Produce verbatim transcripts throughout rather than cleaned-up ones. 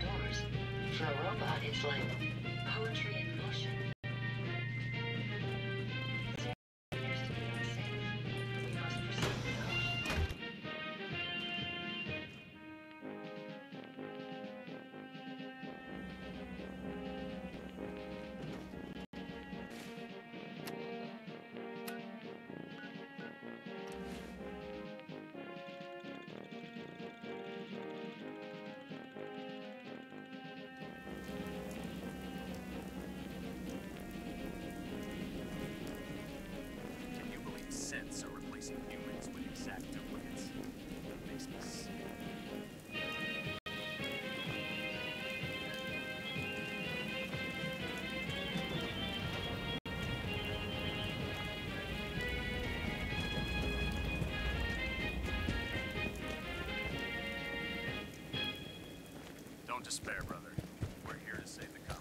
stars. For a robot, it's like poetry in motion. Are replacing humans with exact duplicates. That makes me sick. Don't despair, brother. We're here to save the Commonwealth.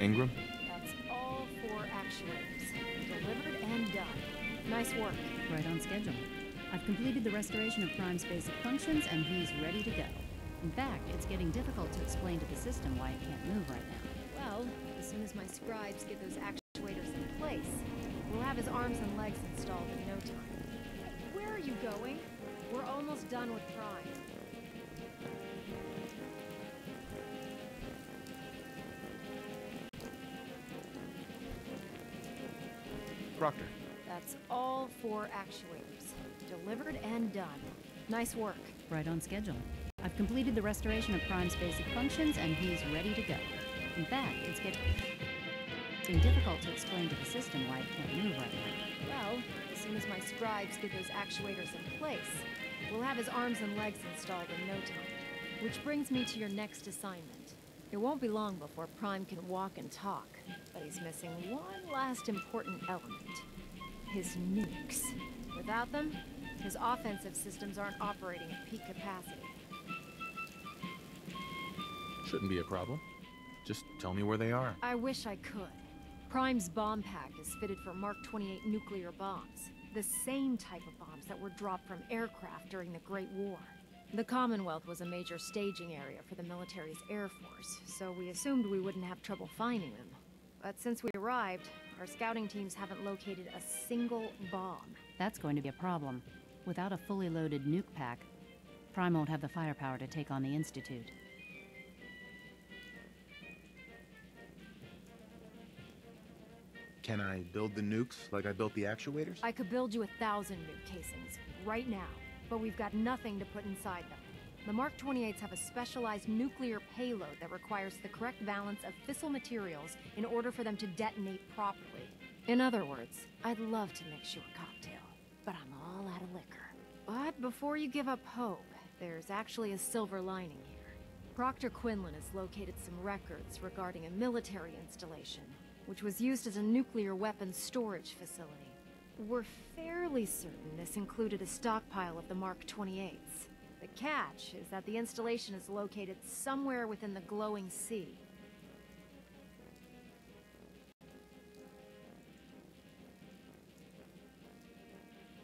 Ingram? That's all four actuators. Delivered and done. Nice work. Right on schedule. I've completed the restoration of Prime's basic functions, and he's ready to go. In fact, it's getting difficult to explain to the system why it can't move right now. Well, as soon as my scribes get those actuators in place, we'll have his arms and legs installed in no time. Where are you going? We're almost done with Prime. Proctor. That's all four actuators. Delivered and done. Nice work. Right on schedule. I've completed the restoration of Prime's basic functions, and he's ready to go. In fact, it's getting difficult to explain to the system why it can't move right now. Well, as soon as my scribes get those actuators in place, we'll have his arms and legs installed in no time. Which brings me to your next assignment. It won't be long before Prime can walk and talk, but he's missing one last important element. His nukes. Without them, His offensive systems aren't operating at peak capacity. Shouldn't be a problem. Just tell me where they are. I wish I could. Prime's bomb pack is fitted for Mark twenty-eight nuclear bombs. The same type of bombs that were dropped from aircraft during the Great War. The Commonwealth was a major staging area for the military's air force, so we assumed we wouldn't have trouble finding them. But since we arrived, our scouting teams haven't located a single bomb. That's going to be a problem. Without a fully loaded nuke pack, Prime won't have the firepower to take on the Institute. Can I build the nukes like I built the actuators? I could build you a thousand nuke casings right now, but we've got nothing to put inside them. The Mark twenty-eights have a specialized nuclear payload that requires the correct balance of fissile materials in order for them to detonate properly. In other words, I'd love to mix you a cocktail, but I'm all out of liquor. But before you give up hope, there's actually a silver lining here. Proctor Quinlan has located some records regarding a military installation, which was used as a nuclear weapons storage facility. We're fairly certain this included a stockpile of the Mark twenty-eights. The catch is that the installation is located somewhere within the Glowing Sea.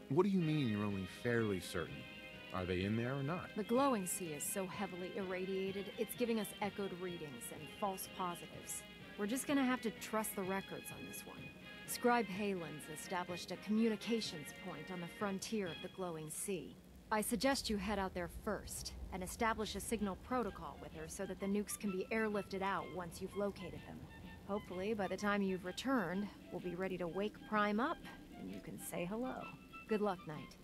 What do you mean you're only fairly certain? Are they in there or not? The Glowing Sea is so heavily irradiated, it's giving us echoed readings and false positives. We're just gonna have to trust the records on this one. Scribe Halen's established a communications point on the frontier of the Glowing Sea. I suggest you head out there first, and establish a signal protocol with her so that the nukes can be airlifted out once you've located them. Hopefully, by the time you've returned, we'll be ready to wake Prime up, and you can say hello. Good luck, Knight.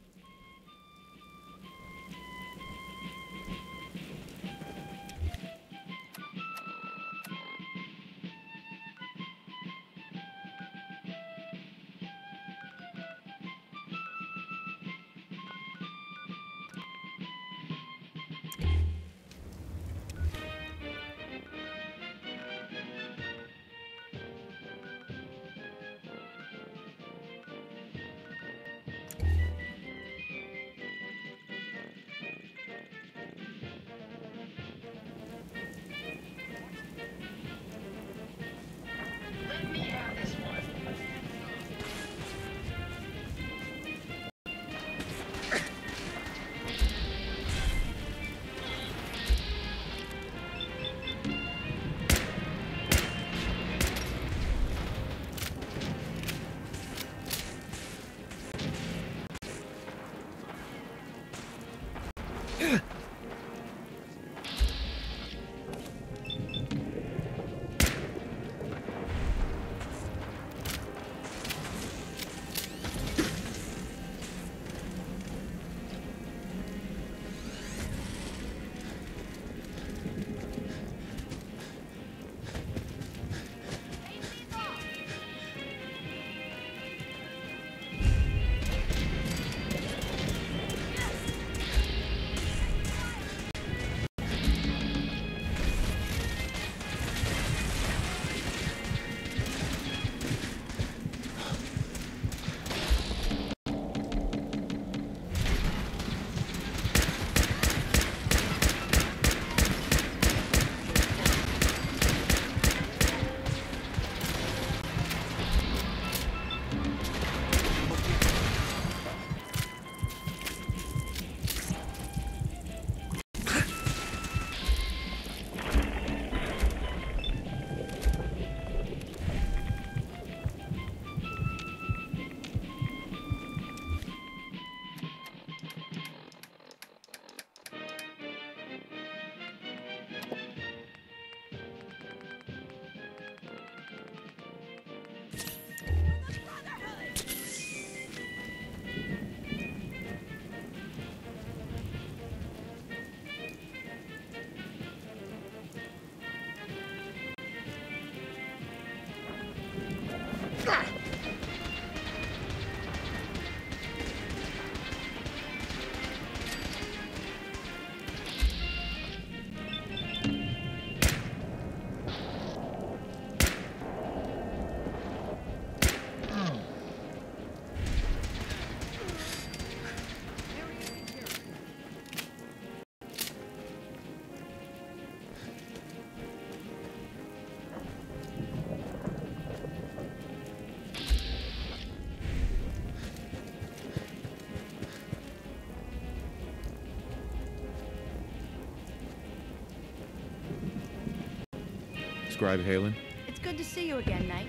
Scribe Halen. It's good to see you again, Knight.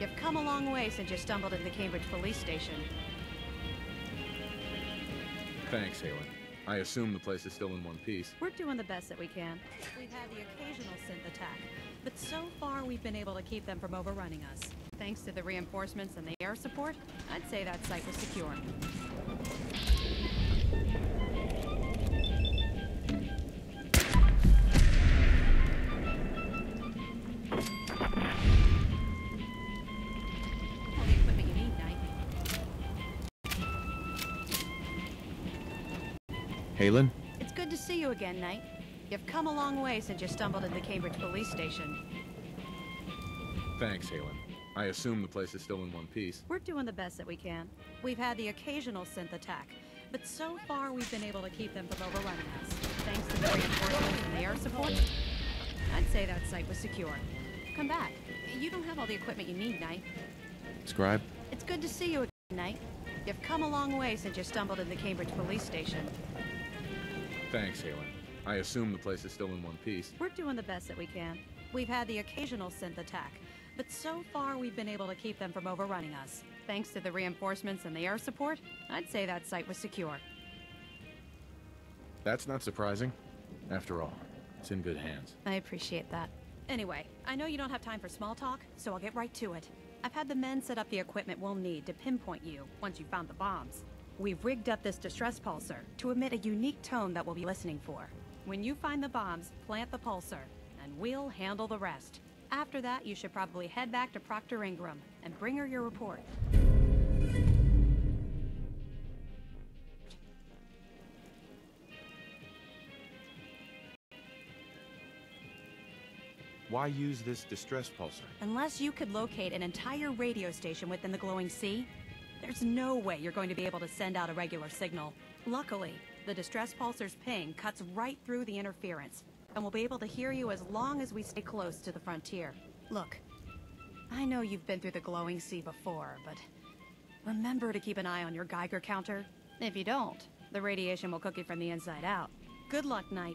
You've come a long way since you stumbled into the Cambridge police station. Thanks, Halen. I assume the place is still in one piece. We're doing the best that we can. We've had the occasional synth attack, but so far we've been able to keep them from overrunning us. Thanks to the reinforcements and the air support, I'd say that site was secure. Halen? It's good to see you again, Knight. You've come a long way since you stumbled into the Cambridge police station. Thanks, Halen. I assume the place is still in one piece. We're doing the best that we can. We've had the occasional synth attack, but so far we've been able to keep them from overrunning us. Thanks to the reinforcements and the air support, I'd say that site was secure. Come back. You don't have all the equipment you need, Knight. Scribe? It's good to see you again, Knight. You've come a long way since you stumbled into the Cambridge police station. Thanks, Halen. I assume the place is still in one piece. We're doing the best that we can. We've had the occasional synth attack, but so far we've been able to keep them from overrunning us. Thanks to the reinforcements and the air support, I'd say that site was secure. That's not surprising. After all, it's in good hands. I appreciate that. Anyway, I know you don't have time for small talk, so I'll get right to it. I've had the men set up the equipment we'll need to pinpoint you once you've found the bombs. We've rigged up this distress pulsar to emit a unique tone that we'll be listening for. When you find the bombs, plant the pulsar, and we'll handle the rest. After that, you should probably head back to Proctor Ingram and bring her your report. Why use this distress pulsar? Unless you could locate an entire radio station within the Glowing Sea, there's no way you're going to be able to send out a regular signal. Luckily, the distress pulsar's ping cuts right through the interference, and we'll be able to hear you as long as we stay close to the frontier. Look, I know you've been through the Glowing Sea before, but remember to keep an eye on your Geiger counter. If you don't, the radiation will cook you from the inside out. Good luck, Knight.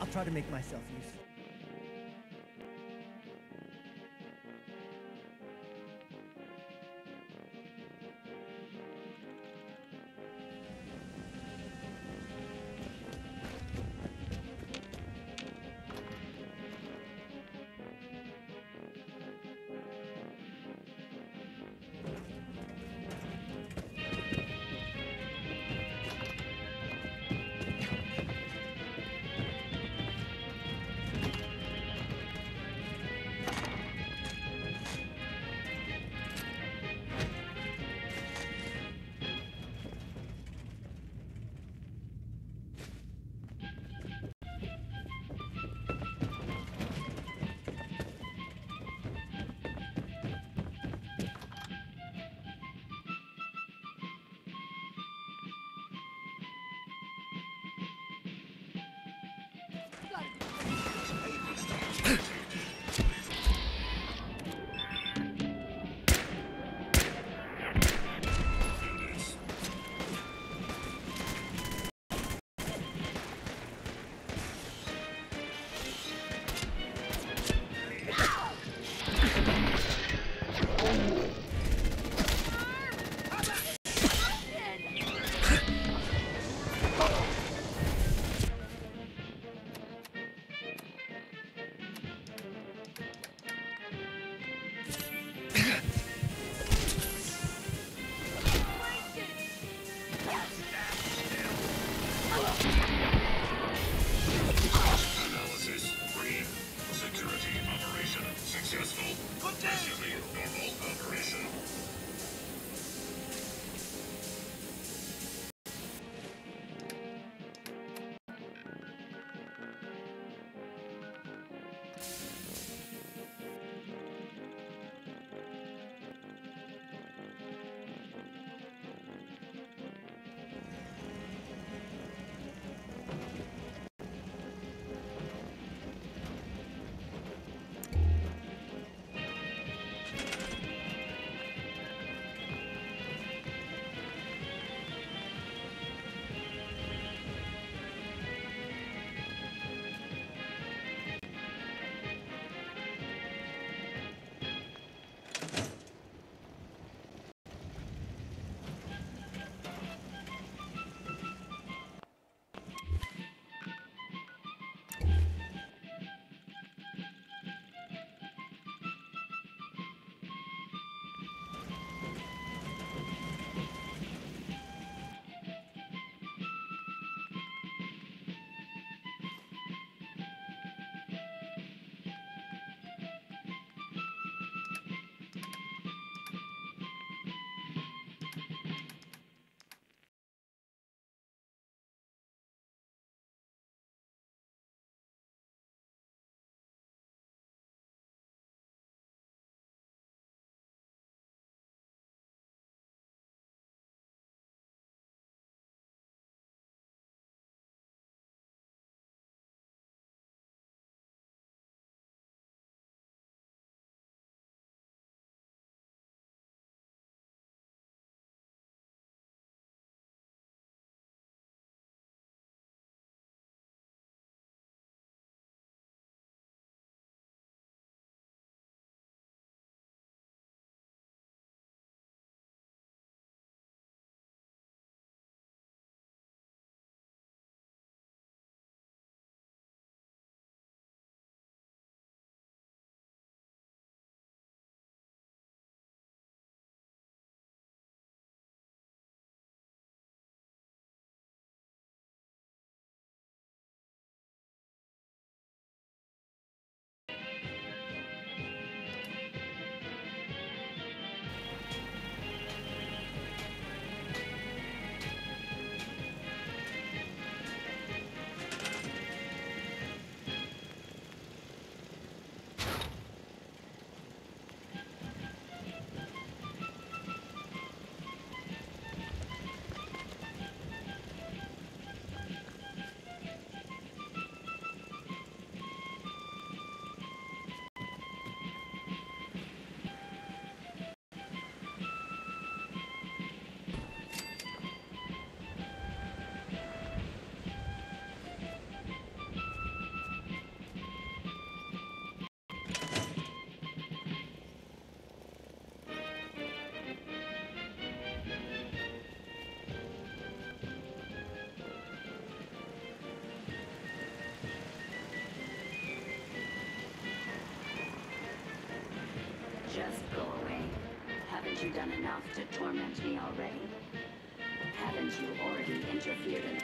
I'll try to make myself useful. done enough to torment me already. Haven't you already interfered in...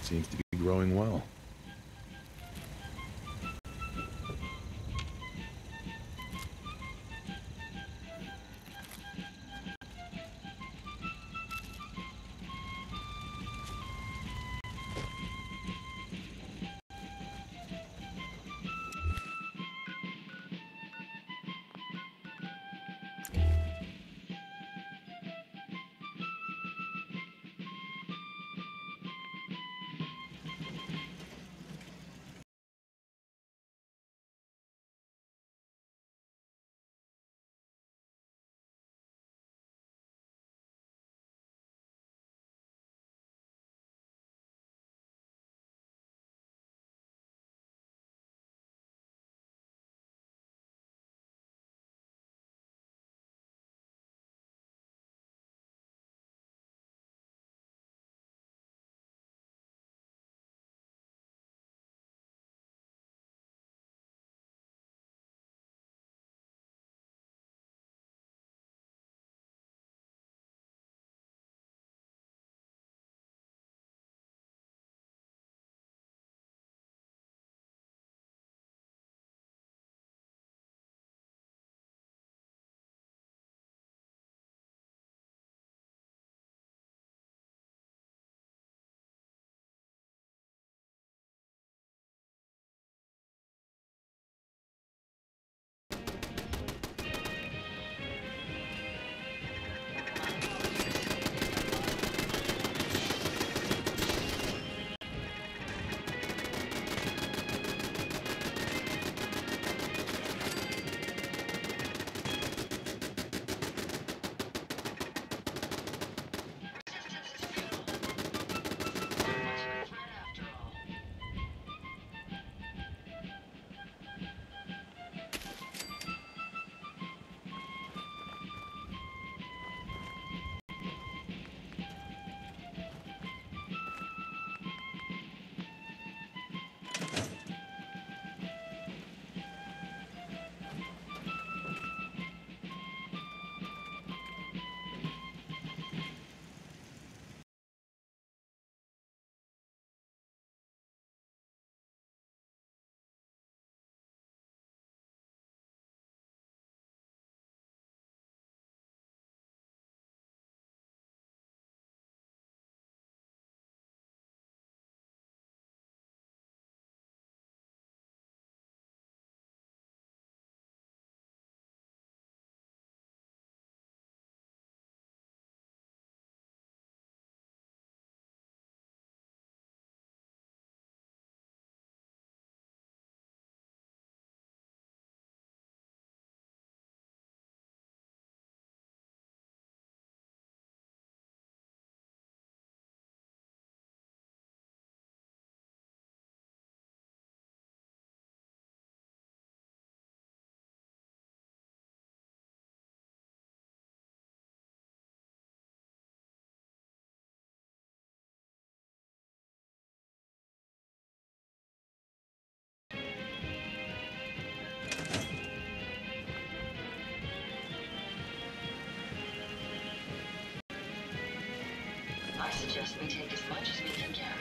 Seems to be growing well. I suggest we take as much as we can carry.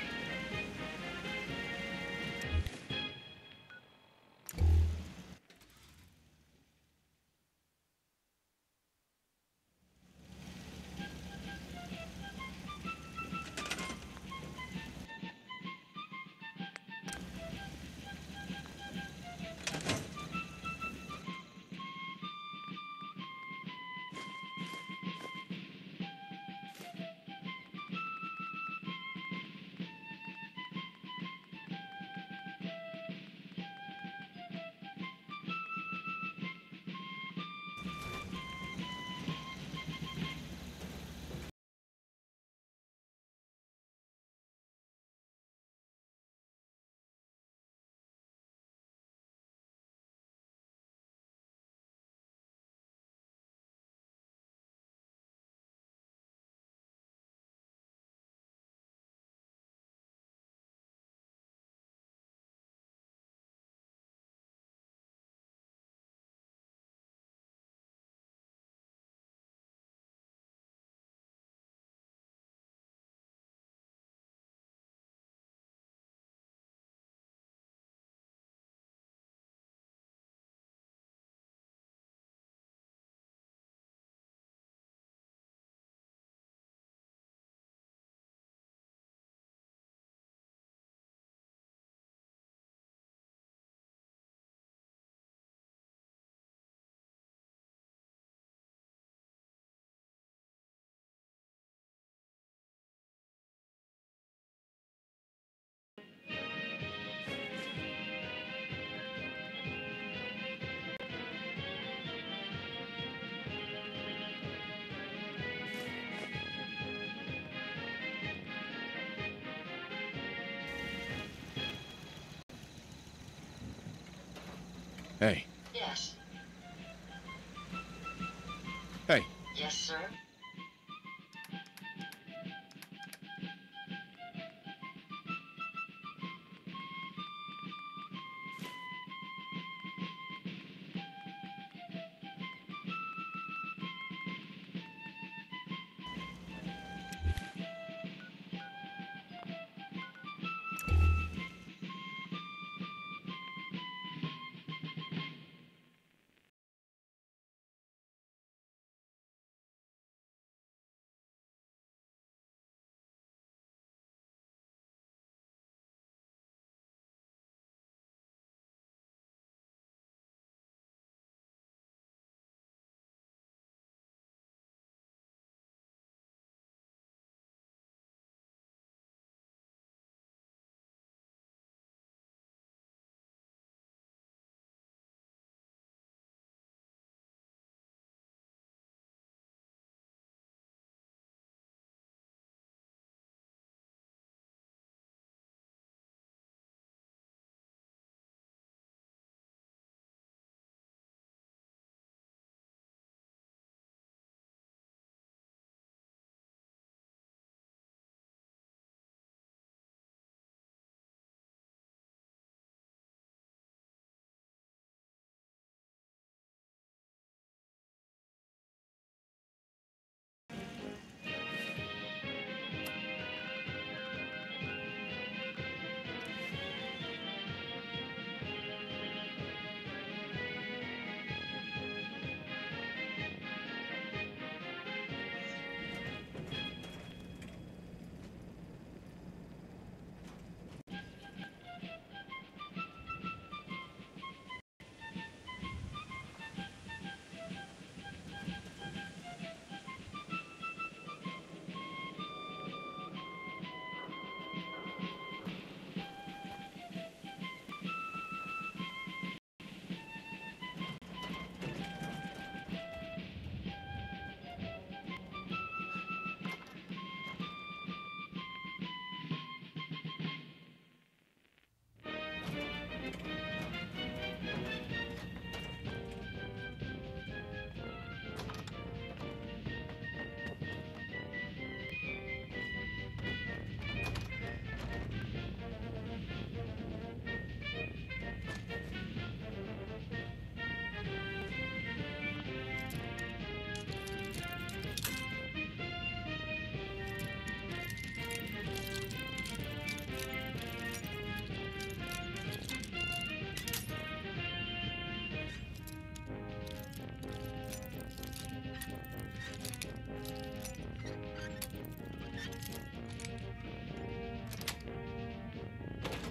Hey. Yes. Hey. Yes, sir.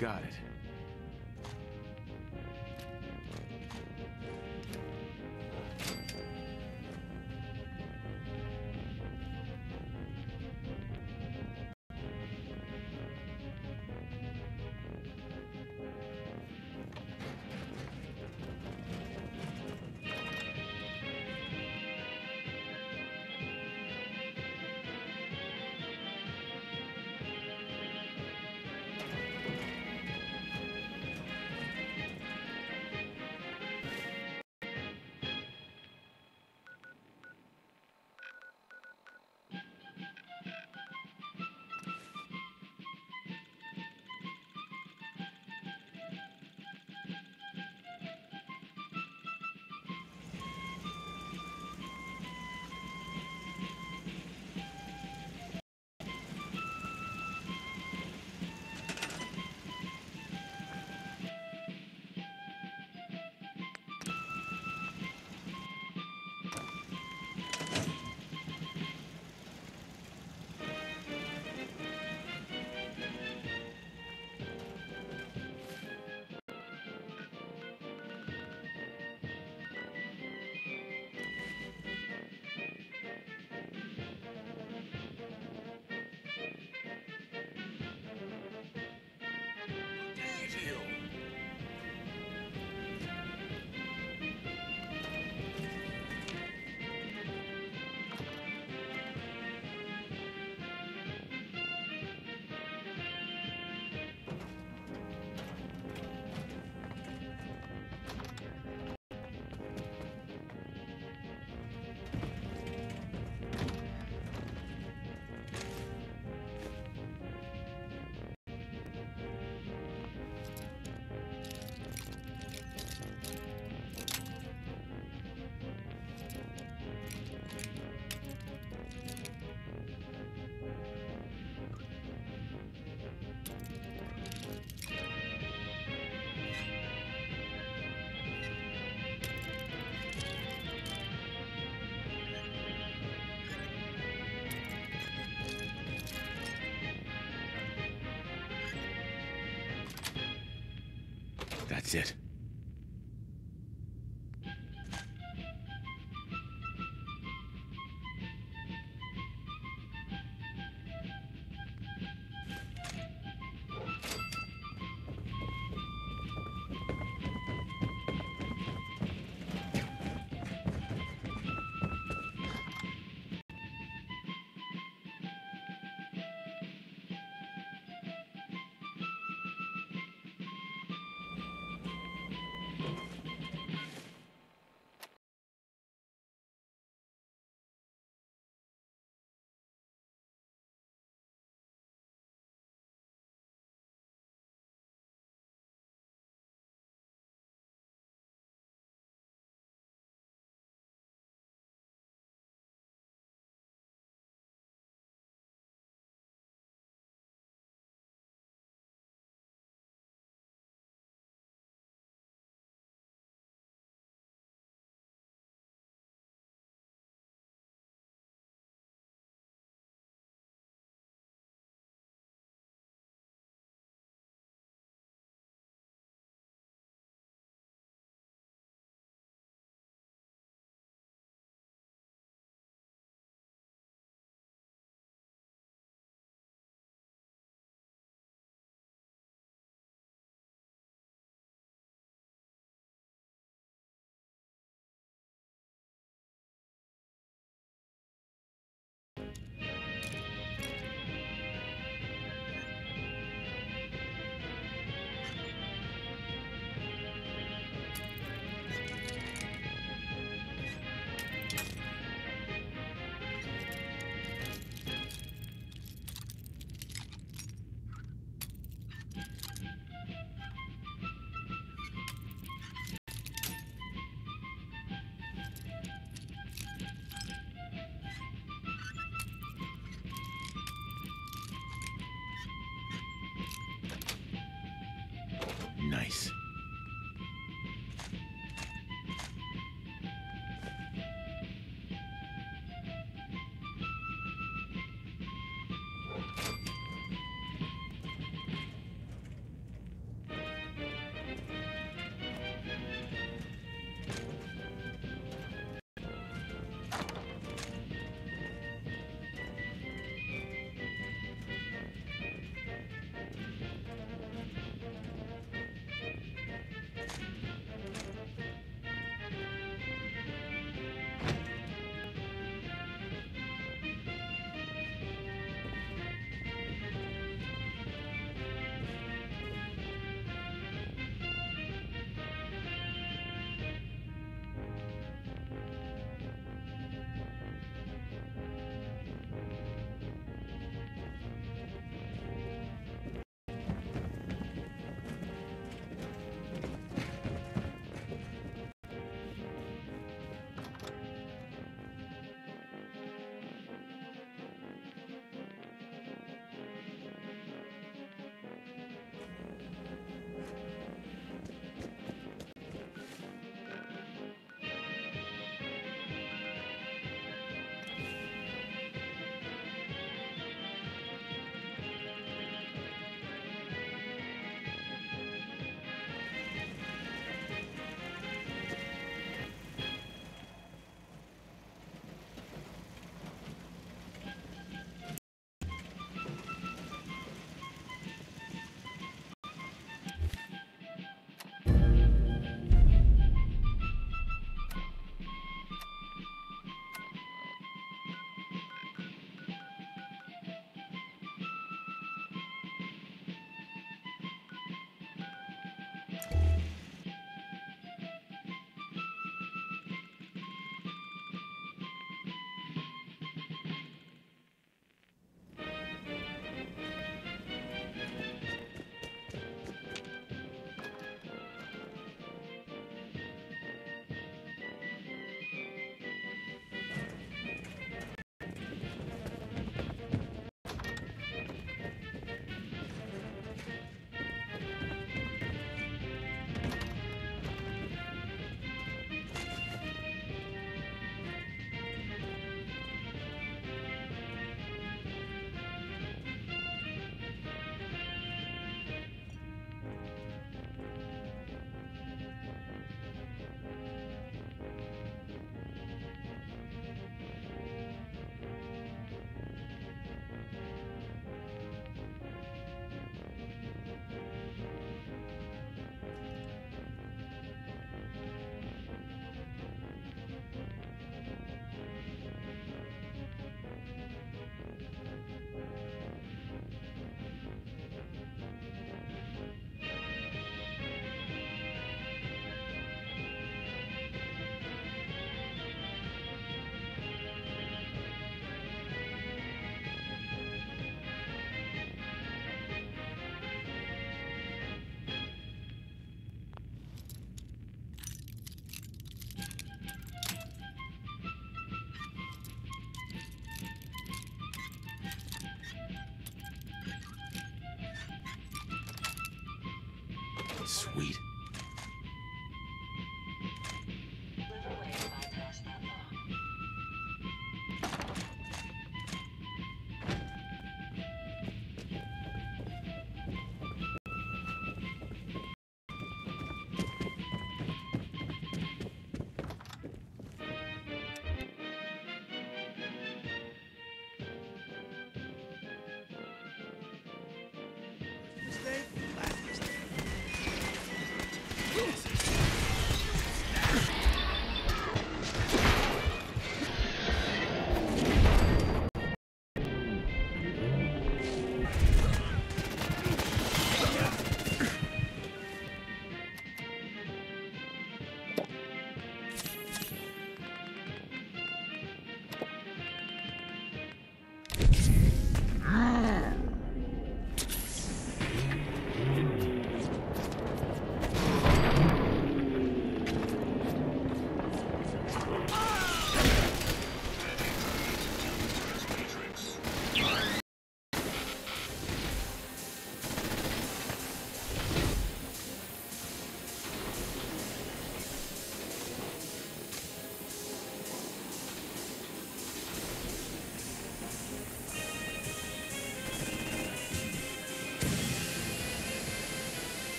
Got it. That's it. Sweet.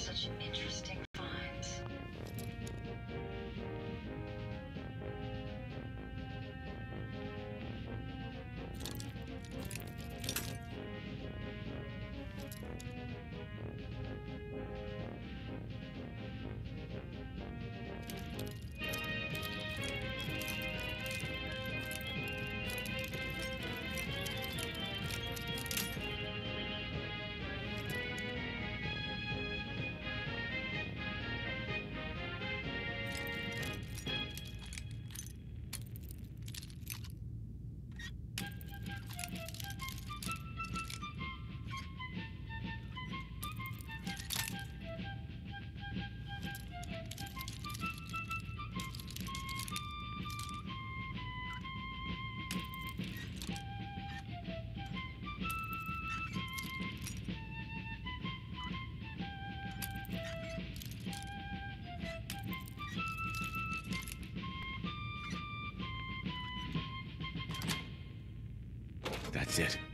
such interesting finds. That's it.